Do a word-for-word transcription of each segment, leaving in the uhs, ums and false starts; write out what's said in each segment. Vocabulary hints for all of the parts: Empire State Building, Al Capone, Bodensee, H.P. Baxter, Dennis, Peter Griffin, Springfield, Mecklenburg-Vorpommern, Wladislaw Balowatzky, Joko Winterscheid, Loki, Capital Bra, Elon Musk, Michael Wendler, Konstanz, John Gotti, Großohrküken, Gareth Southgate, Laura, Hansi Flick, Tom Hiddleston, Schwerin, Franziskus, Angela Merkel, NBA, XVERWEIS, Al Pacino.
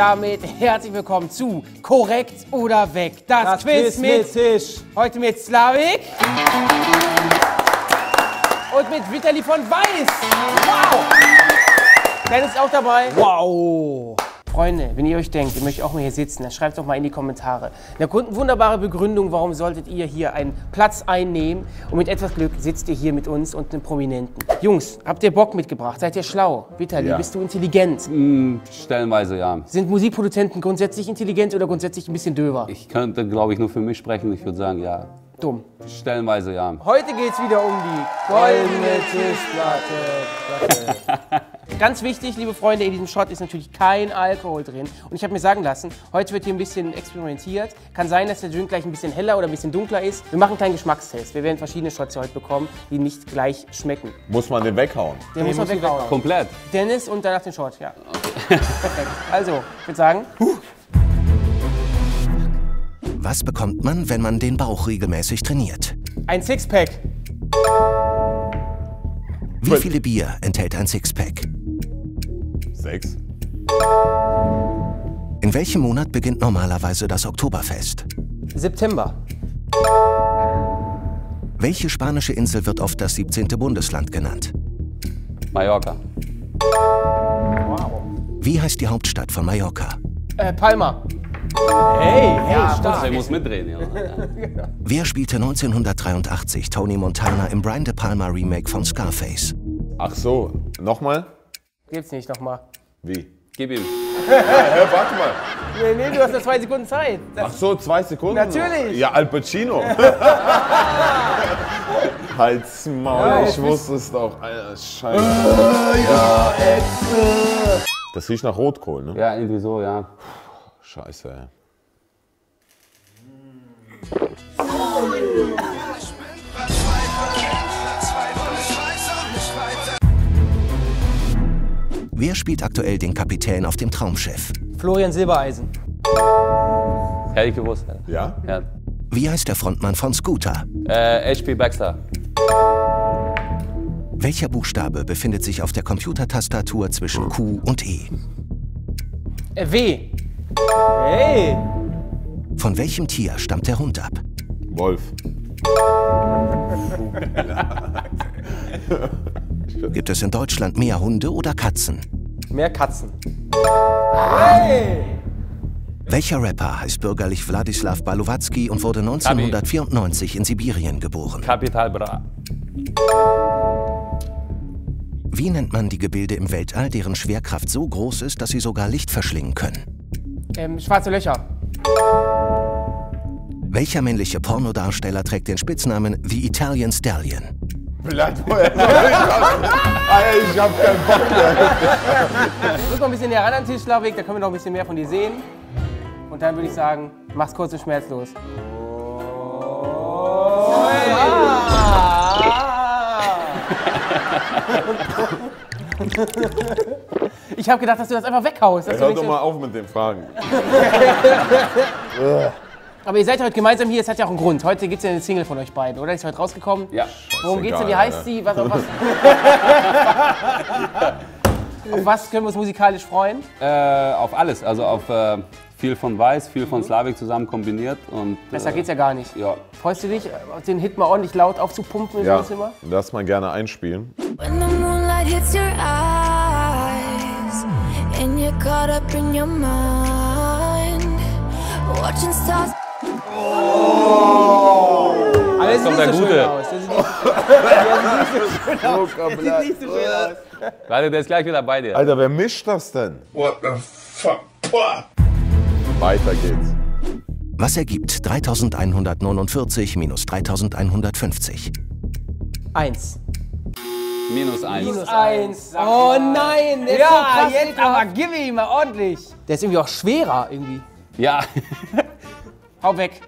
damit herzlich willkommen zu Korrekt oder Weg, das, das Quiz, Quiz mit Tisch. Heute mit Slavik und mit Vitali von Weiß. Wow! Dennis ist auch dabei. Wow! Freunde, wenn ihr euch denkt, ihr möchtet auch mal hier sitzen, dann schreibt doch mal in die Kommentare. Eine wunderbare Begründung, warum solltet ihr hier einen Platz einnehmen und mit etwas Glück sitzt ihr hier mit uns und einem Prominenten. Jungs, habt ihr Bock mitgebracht? Seid ihr schlau? Vitali, ja. Bist du intelligent? Mm, stellenweise, ja. Sind Musikproduzenten grundsätzlich intelligent oder grundsätzlich ein bisschen döver? Ich könnte, glaube ich, nur für mich sprechen. Ich würde sagen, ja. Dumm. Stellenweise, ja. Heute geht's wieder um die goldene Tischplatte. Ganz wichtig, liebe Freunde, in diesem Shot ist natürlich kein Alkohol drin. Und ich habe mir sagen lassen, heute wird hier ein bisschen experimentiert. Kann sein, dass der Drink gleich ein bisschen heller oder ein bisschen dunkler ist. Wir machen einen kleinen Geschmackstest. Wir werden verschiedene Shots heute bekommen, die nicht gleich schmecken. Muss man den weghauen? Den, den muss man weghauen. weghauen. Komplett? Dennis und danach den Shot, ja. Okay. Perfekt. Also, ich würde sagen... Huh. Was bekommt man, wenn man den Bauch regelmäßig trainiert? Ein Sixpack. Wie viele Bier enthält ein Sixpack? Sechs. In welchem Monat beginnt normalerweise das Oktoberfest? September. Welche spanische Insel wird oft das siebzehnte Bundesland genannt? Mallorca. Wow. Wie heißt die Hauptstadt von Mallorca? Äh, Palma. Hey, hey, ja, stark. Ich muss mitdrehen. Ja. Wer spielte neunzehnhundertdreiundachtzig Tony Montana im Brian De Palma Remake von Scarface? Ach so, nochmal? Gibt's nicht nochmal. Wie? Gib ihm. Ja, hör, warte mal. Nee, nee, du hast nur zwei Sekunden Zeit. Das Ach so, zwei Sekunden? Natürlich. Ja, Al Pacino. Halt's Maul, ja, ich wusste es doch. Alter, scheiße. Ja, das riecht nach Rotkohl, ne? Ja, irgendwie so, ja. Scheiße. Wer spielt aktuell den Kapitän auf dem Traumschiff? Florian Silbereisen. Hätte ich gewusst. Ja? Ja. Wie heißt der Frontmann von Scooter? Äh, H P Baxter. Welcher Buchstabe befindet sich auf der Computertastatur zwischen Q und E? W. Hey! Von welchem Tier stammt der Hund ab? Wolf. Gibt es in Deutschland mehr Hunde oder Katzen? Mehr Katzen. Hey! Welcher Rapper heißt bürgerlich Wladislaw Balowatzky und wurde neunzehnhundertvierundneunzig in Sibirien geboren? Capital Bra. Wie nennt man die Gebilde im Weltall, deren Schwerkraft so groß ist, dass sie sogar Licht verschlingen können? Ähm, schwarze Löcher. Welcher männliche Pornodarsteller trägt den Spitznamen The Italian Stallion? Vielleicht vorher noch. Ich hab keinen Bock mehr. Drück mal ein bisschen näher ran an den Tisch, Slavik, da können wir noch ein bisschen mehr von dir sehen. Und dann würde ich sagen, mach's kurz und schmerzlos. Oh, ich habe gedacht, dass du das einfach weghaust. Hör doch mal auf mit den Fragen. Aber ihr seid heute gemeinsam hier, es hat ja auch einen Grund. Heute gibt es ja eine Single von euch beiden, oder? Ist heute rausgekommen? Ja. Worum geht's denn? Wie heißt sie? Was, auf, was? Auf was können wir uns musikalisch freuen? Äh, auf alles. Also auf äh, viel von Weiß, viel von Slavik zusammen kombiniert. Und, besser äh, geht's ja gar nicht. Ja. Freust du dich, den Hit mal ordentlich laut aufzupumpen? Ja, das immer? Lass mal gerne einspielen. Oh! Aber das kommt der Gute. Das sieht nicht so schön aus. Warte, der ist gleich wieder bei dir. Alter, wer mischt das denn? What the fuck? Weiter geht's. Was ergibt dreitausendeinhundertneunundvierzig minus dreitausendeinhundertfünfzig? Eins. Minus eins. Minus eins. Oh nein, der ist so krass. Ja, jetzt aber gib ihm mal ordentlich. Der ist irgendwie auch schwerer irgendwie. Ja. Hau weg.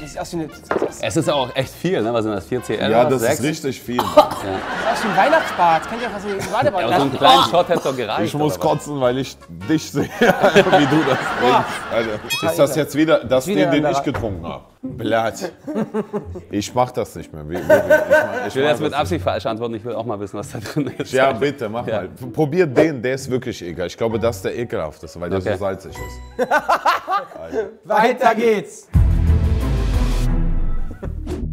Das ist aus wie eine, das ist es ist auch echt viel, ne? Was sind das? vier C L? Ja, das sechs? Ist richtig viel. Oh. Ja. Das ist aus wie ein Weihnachtsbad. Das kann ich einfach so in die Badewanne lassen. Ja, so einen kleinen oh. Shot hätte doch gereicht. Ich muss kotzen, was? Weil ich dich sehe, wie du das trinkst. Alter, ist das jetzt wieder das wieder den, den ich getrunken habe? Blatt. Ich mach das nicht mehr. Ich, ich, ich, ich will jetzt mit Absicht falsch antworten. Ich will auch mal wissen, was da drin ist. Ja, bitte, mach ja. mal. Probier den, der ist wirklich ekelhaft. Ich glaube, das ist der ekelhafteste, weil der okay. so salzig ist. Alter. Weiter geht's.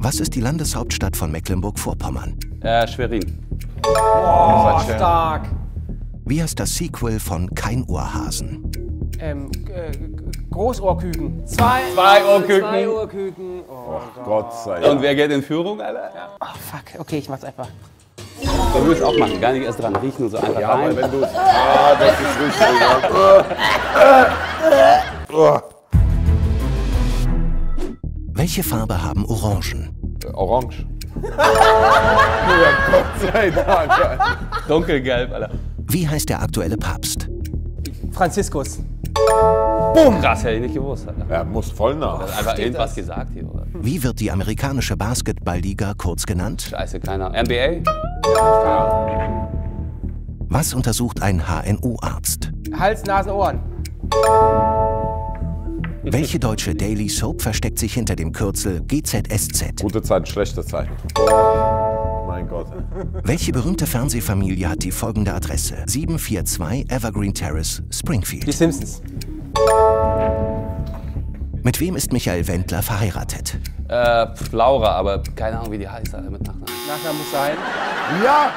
Was ist die Landeshauptstadt von Mecklenburg-Vorpommern? Äh, Schwerin. Oh, stark. Wie heißt das Sequel von Kein Ohrhasen? Ähm, äh, Großohrküken. Zwei, zwei Ohrküken. Zwei Ohrküken. Oh, oh Gott sei Dank. Und wer geht in Führung, Alter? Ja. Oh, fuck. Okay, ich mach's einfach. Da würde ich auch machen. Gar nicht erst dran riechen und so einfach ja, rein. Wenn du... Ah, das ist richtig. Welche Farbe haben Orangen? Äh, orange. Ja, Gott sei Dank. Alter. Dunkelgelb, Alter. Wie heißt der aktuelle Papst? Franziskus. Bumm! Das hätte ich nicht gewusst, Alter. Er muss voll nach. Er hat einfach steht irgendwas das? Gesagt hier, oder? Wie wird die amerikanische Basketballliga kurz genannt? Scheiße, keine Ahnung. N B A? Ja. Was untersucht ein H N O-Arzt? Hals, Nase, Ohren. Welche deutsche Daily Soap versteckt sich hinter dem Kürzel G Z S Z? Gute Zeit, schlechte Zeit. Oh, mein Gott. Welche berühmte Fernsehfamilie hat die folgende Adresse? sieben vier zwei Evergreen Terrace, Springfield. Die Simpsons. Mit wem ist Michael Wendler verheiratet? Äh, Laura, aber keine Ahnung, wie die heißt, Alter, mit Nachnamen. Nachnamen muss sein. Ja!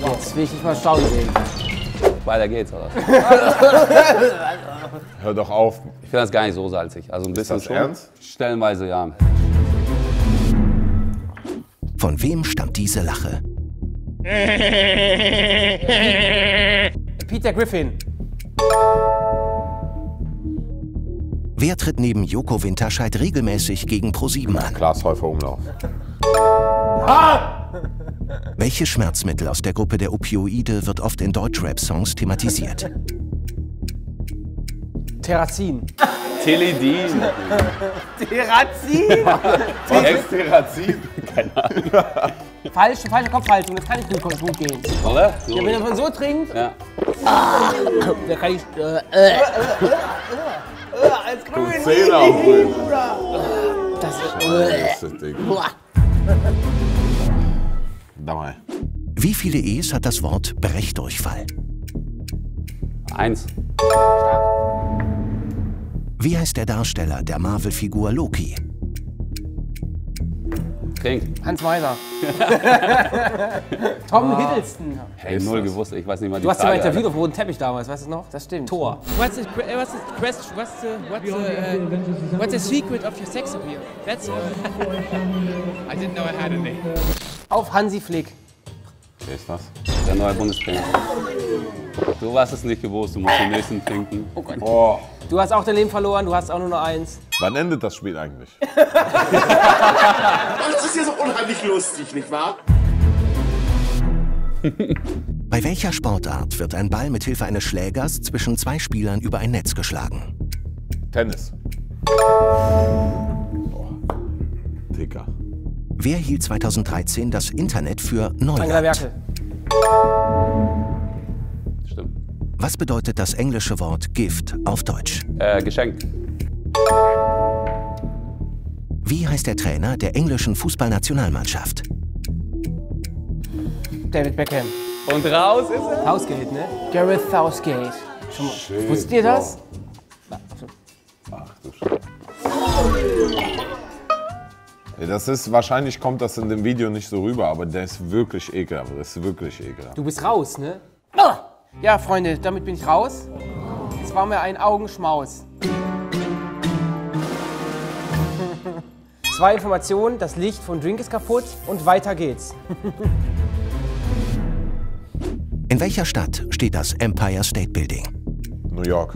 Wow. Jetzt will ich nicht mal schauen sehen. Weiter geht's, oder? Hör doch auf. Ich finde das gar nicht so salzig. Also ein bisschen ist das schon. Ernst? Stellenweise ja. Von wem stammt diese Lache? Peter Griffin. Wer tritt neben Joko Winterscheid regelmäßig gegen Pro sieben an? Klaas Häufer-Umlauf. Ah! Welches Schmerzmittel aus der Gruppe der Opioide wird oft in Deutschrap-Songs thematisiert? Therazin. Teledin. Therazin? Was ist Therazin? Keine Ahnung. Falsche, falsche Kopfhaltung, das kann nicht gut gehen. Oder? So. Ja, wenn man so trinkt, ja. Ah, da kann ich... Äh, äh, als Grün. Das ist... Äh, Dabei. Wie viele E's hat das Wort Brechdurchfall? Eins. Wie heißt der Darsteller der Marvel-Figur Loki? Trink. Hans Meiser. Tom ah. Hiddleston. Hey, null gewusst, ich weiß nicht mal die Du hast ja mal interviewt auf roten Teppich damals, weißt du es noch? Das stimmt. Thor. What's the, what's the, what's the, what's the, uh, what's the secret of your sex appeal? That's it. I didn't know I had a name. Auf Hansi Flick. Wer ist das? Der neue Bundestrainer. Du hast es nicht gewusst, du musst den nächsten trinken. Oh Gott. Oh. Du hast auch dein Leben verloren, du hast auch nur noch eins. Wann endet das Spiel eigentlich? Das ist ja so unheimlich lustig, nicht wahr? Bei welcher Sportart wird ein Ball mit Hilfe eines Schlägers zwischen zwei Spielern über ein Netz geschlagen? Tennis. Oh. Dicker. Wer hielt zweitausenddreizehn das Internet für Neuland? Angela Merkel. Stimmt. Was bedeutet das englische Wort Gift auf Deutsch? Äh, Geschenk. Wie heißt der Trainer der englischen Fußballnationalmannschaft? David Beckham. Und raus ist er? Southgate, ne? Gareth Southgate. Schön, wusstet ihr das? Wow. Ach du Scheiße. Das ist, wahrscheinlich kommt das in dem Video nicht so rüber, aber der ist wirklich ekelhaft, das ist wirklich ekelhaft. Du bist raus, ne? Ja, Freunde, damit bin ich raus. Es war mir ein Augenschmaus. Zwei Informationen, das Licht von Drink ist kaputt und weiter geht's. In welcher Stadt steht das Empire State Building? New York.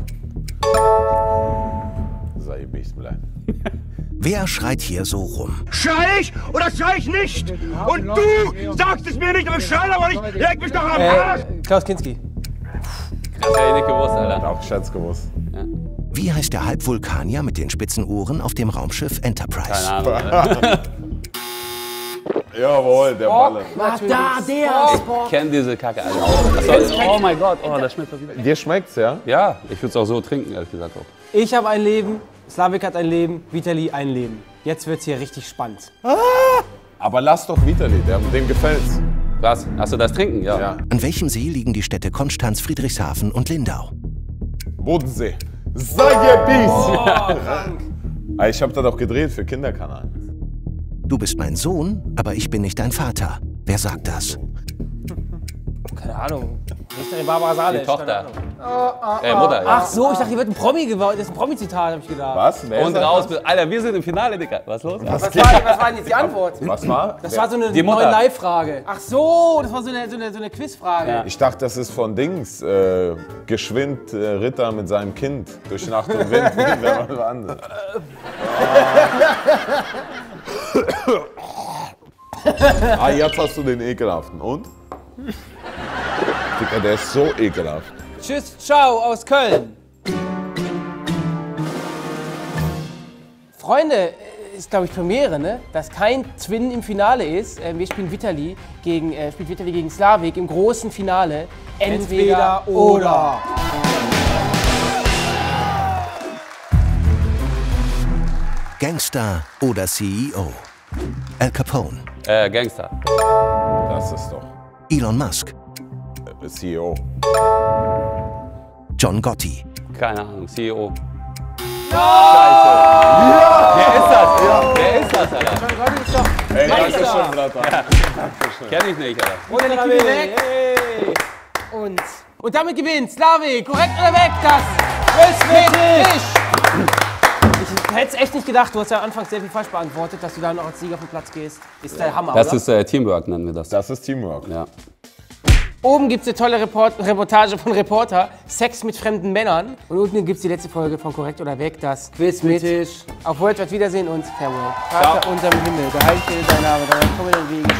Sei mich bleiben. Wer schreit hier so rum? Schrei ich oder schrei ich nicht? Und du sagst es mir nicht, aber ich schrei aber nicht. Leg mich doch am Arsch! Äh, Klaus Kinski. Krass, hätte ich nicht gewusst, Alter. Auch Scherz gewusst. Ja. Wie heißt der Halbvulkanier mit den spitzen Ohren auf dem Raumschiff Enterprise? Jawohl, der Baller. Ach, da, der! Ich kenne diese Kacke alle. Also, oh mein Gott, oh, das schmeckt so gut. Dir schmeckt's, ja? Ja, ich würde es auch so trinken, ehrlich gesagt. Auch. Ich habe ein Leben, Slavik hat ein Leben, Vitali ein Leben. Jetzt wird's hier richtig spannend. Ah! Aber lass doch Vitali, dem gefällt's. Was? Hast du das Trinken? Ja. ja. An welchem See liegen die Städte Konstanz, Friedrichshafen und Lindau? Bodensee. Sagebis! Oh, ja. Ich habe das auch gedreht für Kinderkanal. Du bist mein Sohn, aber ich bin nicht dein Vater. Wer sagt das? Keine Ahnung. Die Barbara Salisch. Die Tochter. Ah, ah, äh, Mutter. Ja. Ach so, ich dachte, hier wird ein Promi geworden. Das ist ein Promi-Zitat, habe ich gedacht. Was? Wer und raus. Das? Alter, wir sind im Finale, Digga. Was los? Was, was, war, was war denn jetzt die Antwort? Was war? Das war so eine neue Live-Frage. Ach so, das war so eine, so eine, so eine Quiz-Frage. Ja. Ich dachte, das ist von Dings. Äh, geschwind äh, Ritter mit seinem Kind durch Nacht und Wind. Wer war anders? Ah, jetzt hast du den ekelhaften. Und? Digga, der ist so ekelhaft. Tschüss, ciao aus Köln. Freunde, ist glaube ich Premiere, ne? Dass kein Twin im Finale ist. Wir spielen Vitali gegen, äh, spielt Vitali gegen Slavik im großen Finale. Entweder, Entweder oder. Gangster oder C E O? Al Capone. Äh, Gangster. Das ist doch. Elon Musk. C E O. John Gotti. Keine Ahnung, C E O. No! Ja! Wer ist das? Ja. Wer ist das, Alter? John Gotti ist doch. Ey, danke schön, Blatter. Ja. Kenn ich nicht, Alter. Und dann weg. Hey. Und, und damit gewinnt Slavi. Korrekt oder weg? Das ist richtig. Ich hätte es echt nicht gedacht, du hast ja am Anfang sehr viel falsch beantwortet, dass du dann auch als Sieger vom Platz gehst. Ist der Hammer, Das oder? ist äh, Teamwork, nennen wir das. Das ist Teamwork. Ja. Oben gibt es eine tolle Report Reportage von Reporter, Sex mit fremden Männern. Und unten gibt es die letzte Folge von Korrekt oder Weg, das Quiz mit Tisch. Auf World Wiedersehen und Farewell. Vater unserem Himmel, geheilt sei dein Name, dein Kommen und Wegen.